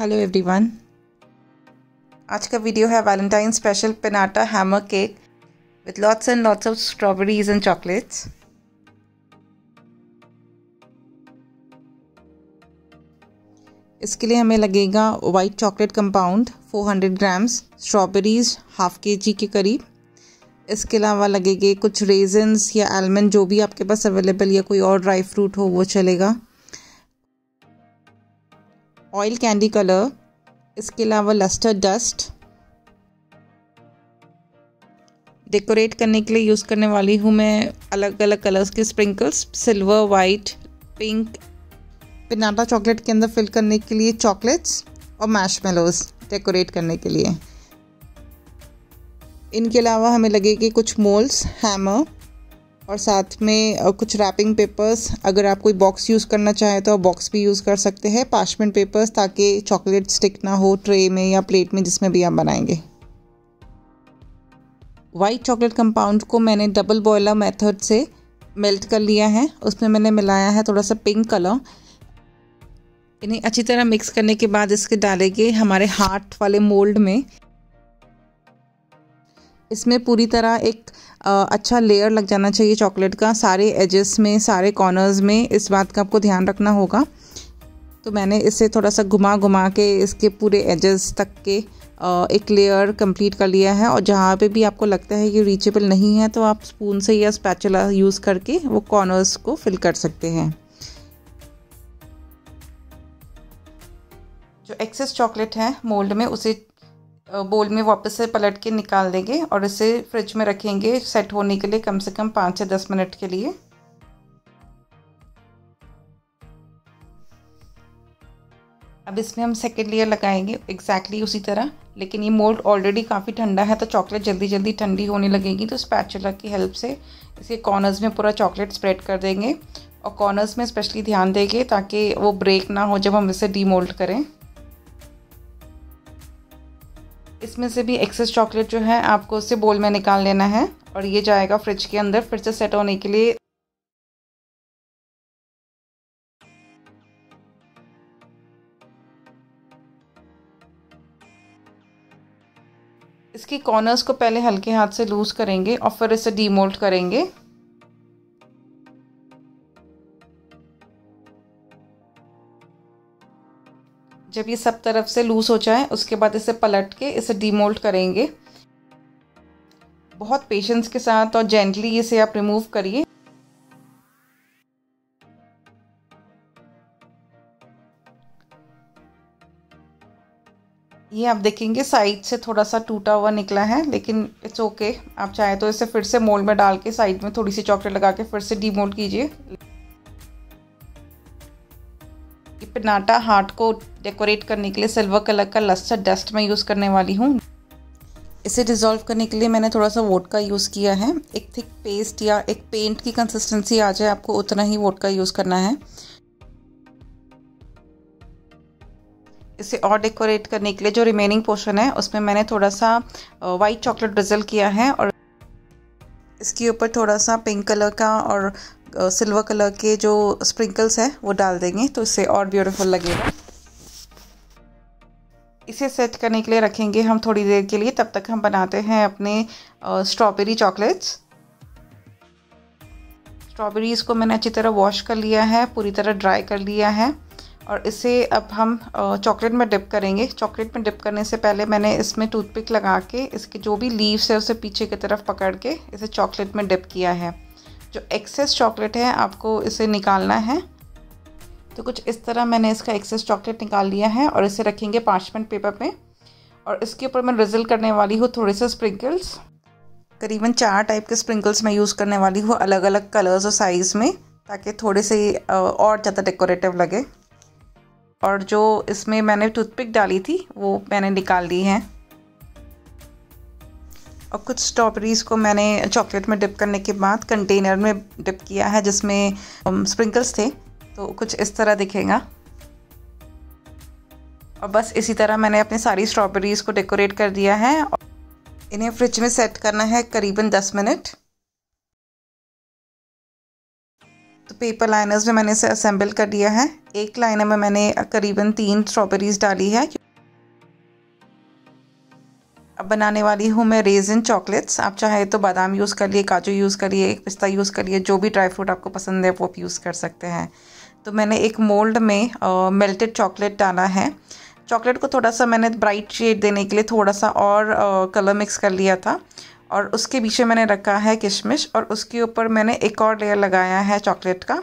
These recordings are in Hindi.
हेलो एवरीवन, आज का वीडियो है Valentine special pinata hammer cake with lots and lots of strawberries and chocolates. इसके लिए हमें लगेगा white chocolate compound 400 grams, strawberries half kg के करीब। इसके अलावा लगेंगे कुछ रेजन्स या आलमंड, जो भी आपके पास अवेलेबल या कोई और ड्राई फ्रूट हो वो चलेगा। ऑयल कैंडी कलर, इसके अलावा लस्टर्ड डस्ट। डेकोरेट करने के लिए यूज़ करने वाली हूँ मैं अलग अलग कलर्स के sprinkles, silver, white, pink. Pinata chocolate के अंदर फिल करने के लिए चॉकलेट्स और मार्शमेलोज डेकोरेट करने के लिए। इनके अलावा हमें लगेगी कुछ मोल्ड्स, हैमर और साथ में कुछ रैपिंग पेपर्स। अगर आप कोई बॉक्स यूज़ करना चाहें तो आप बॉक्स भी यूज़ कर सकते हैं। पार्चमेंट पेपर्स ताकि चॉकलेट स्टिक ना हो ट्रे में या प्लेट में, जिसमें भी आप बनाएंगे। वाइट चॉकलेट कंपाउंड को मैंने डबल बॉयलर मेथड से मेल्ट कर लिया है। उसमें मैंने मिलाया है थोड़ा सा पिंक कलर। इन्हें अच्छी तरह मिक्स करने के बाद इसके डालेंगे हमारे हार्ट वाले मोल्ड में। इसमें पूरी तरह एक अच्छा लेयर लग जाना चाहिए चॉकलेट का, सारे एजेस में, सारे कॉर्नर्स में। इस बात का आपको ध्यान रखना होगा। तो मैंने इसे थोड़ा सा घुमा घुमा के इसके पूरे एजेस तक के एक लेयर कंप्लीट कर लिया है। और जहाँ पे भी आपको लगता है कि रीचेबल नहीं है तो आप स्पून से या स्पैचुला यूज़ करके वो कॉर्नर्स को फिल कर सकते हैं। जो एक्सेस चॉकलेट है मोल्ड में उसे बोल में वापस से पलट के निकाल देंगे और इसे फ्रिज में रखेंगे सेट होने के लिए कम से कम 5 से 10 मिनट के लिए। अब इसमें हम सेकेंड लेयर लगाएंगे एग्जैक्टली उसी तरह, लेकिन ये मोल्ड ऑलरेडी काफ़ी ठंडा है तो चॉकलेट जल्दी जल्दी ठंडी होने लगेगी। तो स्पैचुला की हेल्प से इसके कॉर्नर्स में पूरा चॉकलेट स्प्रेड कर देंगे और कॉर्नर्स में स्पेशली ध्यान देंगे ताकि वो ब्रेक ना हो जब हम इसे डीमोल्ड करें। इसमें से भी एक्सेस चॉकलेट जो है आपको उसे बोल में निकाल लेना है और ये जाएगा फ्रिज के अंदर फिर से सेट होने के लिए। इसकी कॉर्नर्स को पहले हल्के हाथ से लूज करेंगे और फिर इसे डीमोल्ड करेंगे। जब ये सब तरफ से लूज़ हो जाए उसके बाद इसे पलट के इसे डीमोल्ड करेंगे। बहुत पेशेंस के साथ और जेंटली इसे आप रिमूव करिए। ये आप देखेंगे साइड से थोड़ा सा टूटा हुआ निकला है, लेकिन इट्स ओके। आप चाहे तो इसे फिर से मोल्ड में डाल के साइड में थोड़ी सी चॉकलेट लगा के फिर से डीमोल्ड कीजिए। पिनाटा हार्ट को डेकोरेट करने के लिए सिल्वर कलर का लस्टर डस्ट मैं यूज़ करने वाली हूँ। इसे डिज़ोल्व करने के लिए मैंने थोड़ा सा वोडका यूज़ किया है। एक थिक पेस्ट या एक पेंट की कंसिस्टेंसी आ जाए आपको उतना ही वोडका यूज़ करना है। इसे और डेकोरेट करने के लिए जो रिमेनिंग पोर्शन है उसमें मैंने थोड़ा सा वाइट चॉकलेट ड्रिजल किया है और इसके ऊपर थोड़ा सा पिंक कलर का और सिल्वर कलर के जो स्प्रिंकल्स हैं वो डाल देंगे तो इससे और ब्यूटीफुल लगेगा। इसे सेट करने के लिए रखेंगे हम थोड़ी देर के लिए। तब तक हम बनाते हैं अपने स्ट्रॉबेरी चॉकलेट्स। स्ट्रॉबेरीज़ को मैंने अच्छी तरह वॉश कर लिया है, पूरी तरह ड्राई कर लिया है और इसे अब हम चॉकलेट में डिप करेंगे। चॉकलेट में डिप करने से पहले मैंने इसमें टूथपिक लगा के इसके जो भी लीव्स है उसे पीछे की तरफ पकड़ के इसे चॉकलेट में डिप किया है। जो एक्सेस चॉकलेट है आपको इसे निकालना है। तो कुछ इस तरह मैंने इसका एक्सेस चॉकलेट निकाल लिया है और इसे रखेंगे पार्चमेंट पेपर में और इसके ऊपर मैं रिजल करने वाली हूँ थोड़े से स्प्रिंकल्स। करीबन 4 टाइप के स्प्रिंकल्स मैं यूज़ करने वाली हूँ अलग अलग कलर्स और साइज़ में, ताकि थोड़े से और ज़्यादा डेकोरेटिव लगे। और जो इसमें मैंने टूथपिक डाली थी वो मैंने निकाल ली है। और कुछ स्ट्रॉबेरीज़ को मैंने चॉकलेट में डिप करने के बाद कंटेनर में डिप किया है जिसमें स्प्रिंकल्स थे, तो कुछ इस तरह दिखेगा। और बस इसी तरह मैंने अपने सारी स्ट्रॉबेरीज़ को डेकोरेट कर दिया है। इन्हें फ्रिज में सेट करना है करीबन 10 मिनट। तो पेपर लाइनर्स में मैंने इसे असेंबल कर दिया है। एक लाइनर में मैंने करीबन 3 स्ट्रॉबेरीज डाली है। अब बनाने वाली हूँ मैं रेजिन चॉकलेट्स। आप चाहे तो बादाम यूज़ करिए, काजू यूज़ करिए, पिस्ता यूज़ करिए, जो भी ड्राई फ्रूट आपको पसंद है वो आप यूज़ कर सकते हैं। तो मैंने एक मोल्ड में मेल्टेड चॉकलेट डाला है। चॉकलेट को थोड़ा सा मैंने ब्राइट शेड देने के लिए थोड़ा सा और कलर मिक्स कर लिया था, और उसके पीछे मैंने रखा है किशमिश, और उसके ऊपर मैंने एक और लेयर लगाया है चॉकलेट का।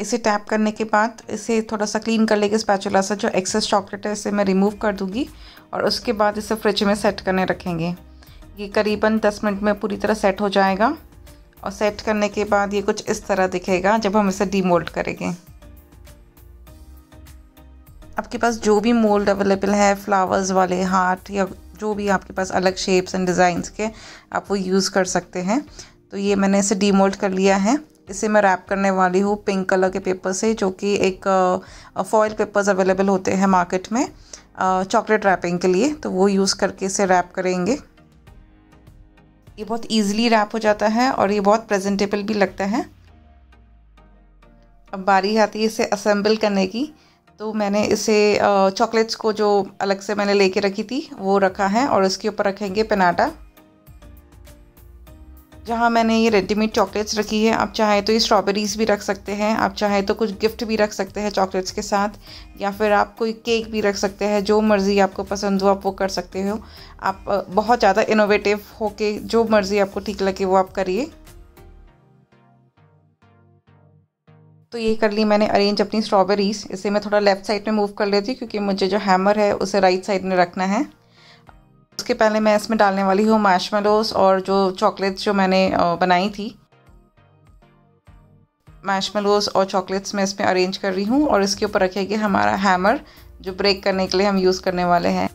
इसे टैप करने के बाद इसे थोड़ा सा क्लीन कर लेंगे स्पैचुला से। जो एक्सेस चॉकलेट है इसे मैं रिमूव कर दूंगी, और उसके बाद इसे फ्रिज में सेट करने रखेंगे। ये करीबन 10 मिनट में पूरी तरह सेट हो जाएगा, और सेट करने के बाद ये कुछ इस तरह दिखेगा जब हम इसे डीमोल्ड करेंगे। आपके पास जो भी मोल्ड अवेलेबल है, फ्लावर्स वाले, हार्ट, या जो भी आपके पास अलग शेप्स एंड डिज़ाइंस के, आप वो यूज़ कर सकते हैं। तो ये मैंने इसे डीमोल्ड कर लिया है। इसे मैं रैप करने वाली हूँ पिंक कलर के पेपर से, जो कि एक फॉयल पेपर्स अवेलेबल होते हैं मार्केट में चॉकलेट रैपिंग के लिए, तो वो यूज़ करके इसे रैप करेंगे। ये बहुत इजीली रैप हो जाता है और ये बहुत प्रेजेंटेबल भी लगता है। अब बारी आती है इसे असेंबल करने की। तो मैंने इसे चॉकलेट्स को जो अलग से मैंने लेके रखी थी वो रखा है, और उसके ऊपर रखेंगे पिनाटा। जहाँ मैंने ये रेडीमेड चॉकलेट्स रखी है, आप चाहे तो ये स्ट्रॉबेरीज़ भी रख सकते हैं, आप चाहे तो कुछ गिफ्ट भी रख सकते हैं चॉकलेट्स के साथ, या फिर आप कोई केक भी रख सकते हैं। जो मर्ज़ी आपको पसंद हो आप वो कर सकते हो। आप बहुत ज़्यादा इनोवेटिव होके जो मर्ज़ी आपको ठीक लगे वो आप करिए। तो ये कर ली मैंने अरेंज अपनी स्ट्रॉबेरीज़। इसे मैं थोड़ा लेफ़्ट साइड में मूव कर लेती हूँ, क्योंकि मुझे जो हैमर है उसे राइट साइड में रखना है। उसके पहले मैं इसमें डालने वाली हूँ मैशमेलोस और जो चॉकलेट्स जो मैंने बनाई थी। मैशमेलोस और चॉकलेट्स मैं इसमें अरेंज कर रही हूँ, और इसके ऊपर रखेंगे हमारा हैमर, जो ब्रेक करने के लिए हम यूज़ करने वाले हैं।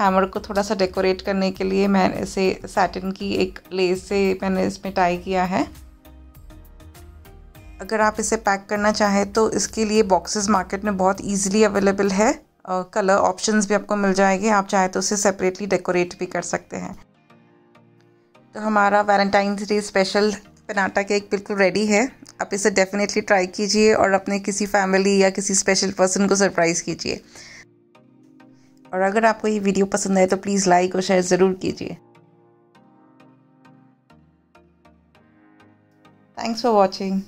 हैमर को थोड़ा सा डेकोरेट करने के लिए मैंने इसे सैटिन की एक लेस से मैंने इसमें टाई किया है। अगर आप इसे पैक करना चाहें तो इसके लिए बॉक्सेस मार्केट में बहुत ईजिली अवेलेबल है। कलर ऑप्शंस भी आपको मिल जाएंगे, आप चाहे तो उसे सेपरेटली डेकोरेट भी कर सकते हैं। तो हमारा Valentine's day special pinata cake बिल्कुल रेडी है। आप इसे डेफिनेटली ट्राई कीजिए और अपने किसी फैमिली या किसी स्पेशल पर्सन को सरप्राइज़ कीजिए। और अगर आपको ये वीडियो पसंद आए तो प्लीज़ लाइक और शेयर ज़रूर कीजिए। Thanks for watching.